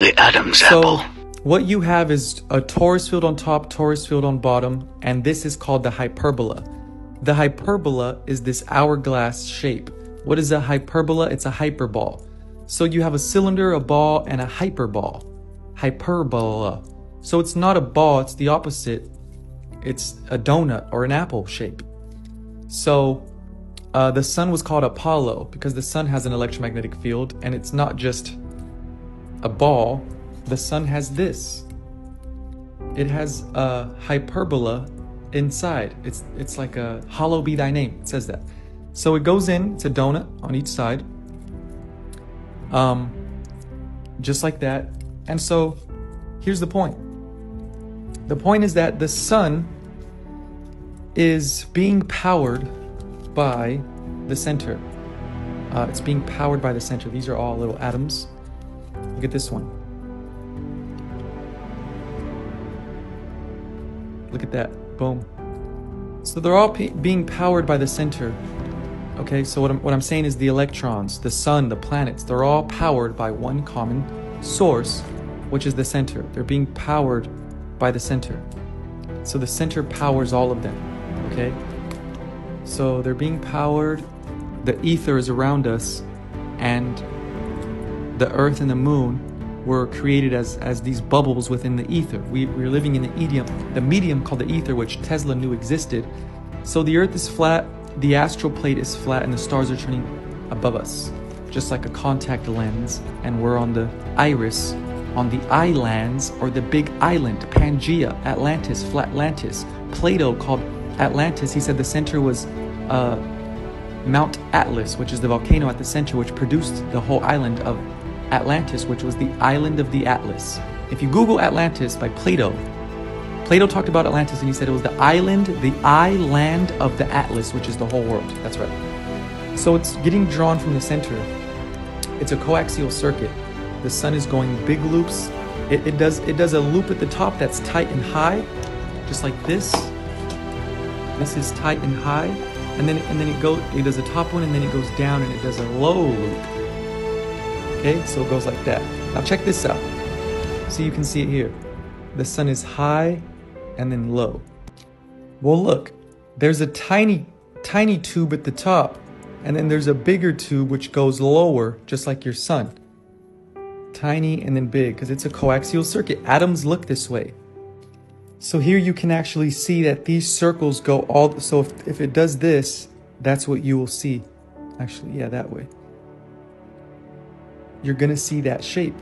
The Atoms Apple. What you have is a torus field on top, torus field on bottom, and this is called the hyperbola. The hyperbola is this hourglass shape. What is a hyperbola? It's a hyperball. So you have a cylinder, a ball, and a hyperball. Hyperbola. So it's not a ball, it's the opposite. It's a donut or an apple shape. So the sun was called Apollo because the sun has an electromagnetic field, and it's not just a ball. The sun has this. It has a hyperbola inside. It's like a hollow be thy name. It says that. So it goes in. It's a donut on each side. Just like that. And so here's the point. The point is that the sun is being powered by the center. It's being powered by the center. These are all little atoms. Look at this one. Look at that. Boom. So they're all being powered by the center. Okay, so what I'm saying is the electrons, the sun, the planets, they're all powered by one common source, which is the center. They're being powered by the center. So the center powers all of them. Okay? So they're being powered. The ether is around us, and the earth and the moon were created as these bubbles within the ether. We're living in the medium called the ether, which Tesla knew existed. So the earth is flat, the astral plate is flat, and the stars are turning above us, just like a contact lens, and we're on the iris, on the islands, or the big island, Pangea, Atlantis, Flatlantis. Plato called Atlantis, he said the center was Mount Atlas, which is the volcano at the center, which produced the whole island of Atlantis, which was the island of the Atlas. If you Google Atlantis by Plato talked about Atlantis, and he said it was the island of the Atlas, which is the whole world. That's right. So it's getting drawn from the center. It's a coaxial circuit. The sun is going big loops. It does a loop at the top that's tight and high, just like this. This is tight and high, and then it does a top one, and then it goes down, and it does a low loop. Okay, so it goes like that. Now check this out. So you can see it here. The sun is high and then low. Well, look, there's a tiny, tiny tube at the top, and then there's a bigger tube which goes lower, just like your sun. Tiny and then big, because it's a coaxial circuit. Atoms look this way. So here you can actually see that these circles go all, so if it does this, that's what you will see. Actually, yeah, that way. You're gonna see that shape.